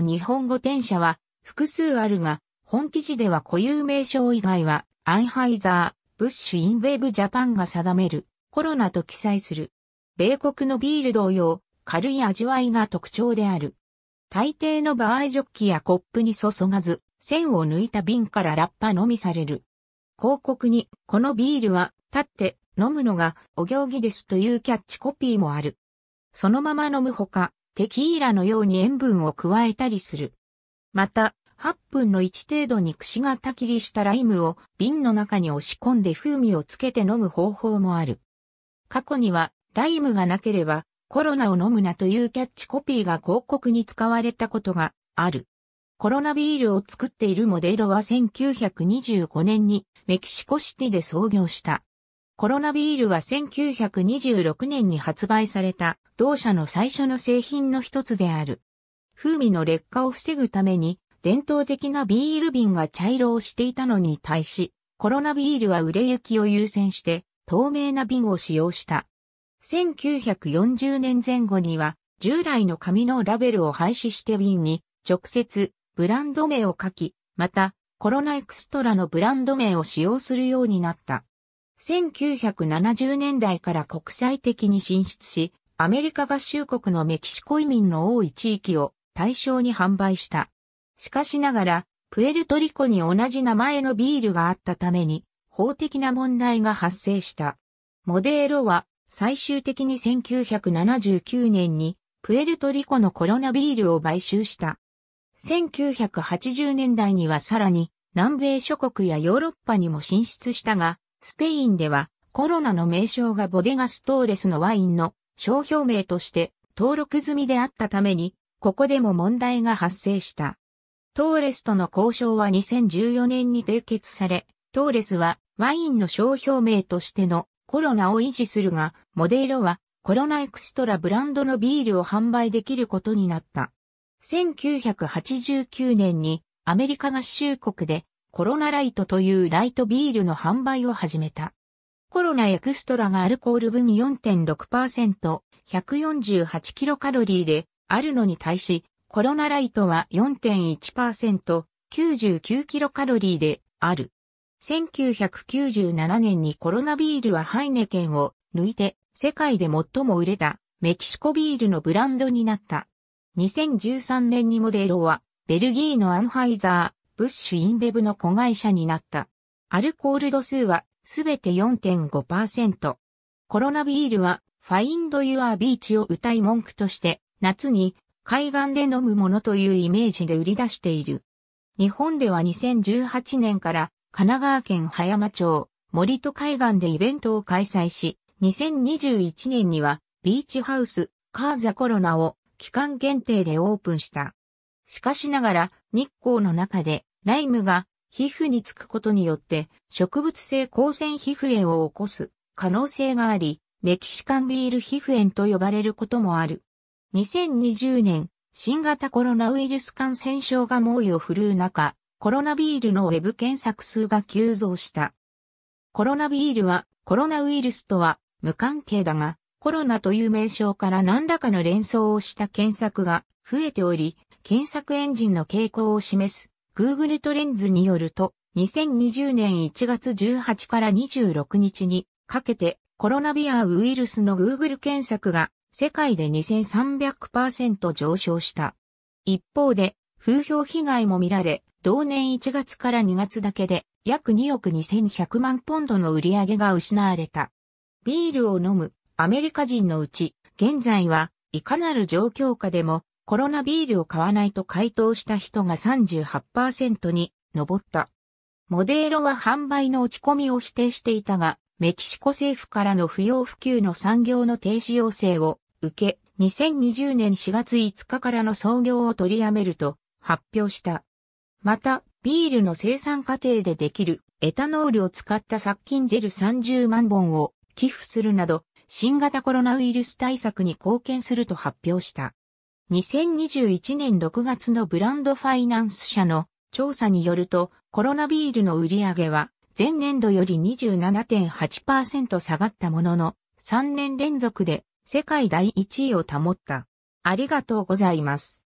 の日本語転写は複数あるが、本記事では固有名称以外は、アンハイザー、ブッシュインウェブジャパンが定める、コロナと記載する。米国のビール同様、軽い味わいが特徴である。大抵の場合ジョッキやコップに注がず、栓を抜いた瓶からラッパ飲みされる。広告に、このビールは、立って、飲むのが、お行儀ですというキャッチコピーもある。そのまま飲むほか、テキーラのように塩分を加えたりする。また、8分の1程度にくし形切りしたライムを瓶の中に押し込んで風味をつけて飲む方法もある。過去には、ライムがなければ、コロナを飲むなというキャッチコピーが広告に使われたことがある。コロナビールを作っているモデロは1925年にメキシコシティで創業した。コロナビールは1926年に発売された同社の最初の製品の一つである。風味の劣化を防ぐために伝統的なビール瓶が茶色をしていたのに対し、コロナビールは売れ行きを優先して透明な瓶を使用した。1940年前後には従来の紙のラベルを廃止して瓶に直接ブランド名を書き、またコロナエクストラのブランド名を使用するようになった。1970年代から国際的に進出し、アメリカ合衆国のメキシコ移民の多い地域を対象に販売した。しかしながら、プエルトリコに同じ名前のビールがあったために法的な問題が発生した。モデーロは、最終的に1979年にプエルトリコのコロナビールを買収した。1980年代にはさらに南米諸国やヨーロッパにも進出したが、スペインではコロナの名称がボデガストーレスのワインの商標名として登録済みであったために、ここでも問題が発生した。トーレスとの交渉は2014年に締結され、トーレスはワインの商標名としてのコロナを維持するが、モデーロはコロナエクストラブランドのビールを販売できることになった。1989年にアメリカ合衆国でコロナライトというライトビールの販売を始めた。コロナエクストラがアルコール分 4.6%、148キロカロリーであるのに対し、コロナライトは 4.1%、99キロカロリーである。1997年にコロナビールはハイネケンを抜いて世界で最も売れたメキシコビールのブランドになった。2013年にモデロはベルギーのアンハイザー、ブッシュインベブの子会社になった。アルコール度数はすべて 4.5%。コロナビールはファインドユアビーチを謳い文句として夏に海岸で飲むものというイメージで売り出している。日本では2018年から神奈川県葉山町、森戸海岸でイベントを開催し、2021年にはビーチハウス、カーザコロナを期間限定でオープンした。しかしながら日光の中でライムが皮膚につくことによって植物性光線皮膚炎を起こす可能性があり、メキシカンビール皮膚炎と呼ばれることもある。2020年、新型コロナウイルス感染症が猛威を振るう中、コロナビールのウェブ検索数が急増した。コロナビールはコロナウイルスとは無関係だが、コロナという名称から何らかの連想をした検索が増えており、検索エンジンの傾向を示す Google Trends によると、2020年1月18から26日にかけてコロナビアウイルスの Google 検索が世界で 2300% 上昇した。一方で、風評被害も見られ、同年1月から2月だけで約2億2100万ポンドの売り上げが失われた。ビールを飲むアメリカ人のうち、現在はいかなる状況下でもコロナビールを買わないと回答した人が 38% に上った。モデーロは販売の落ち込みを否定していたが、メキシコ政府からの不要不急の産業の停止要請を受け、2020年4月5日からの操業を取りやめると発表した。また、ビールの生産過程でできるエタノールを使った殺菌ジェル30万本を寄付するなど、新型コロナウイルス対策に貢献すると発表した。2021年6月のブランドファイナンス社の調査によると、コロナビールの売り上げは前年度より 27.8% 下がったものの、3年連続で世界第1位を保った。ありがとうございます。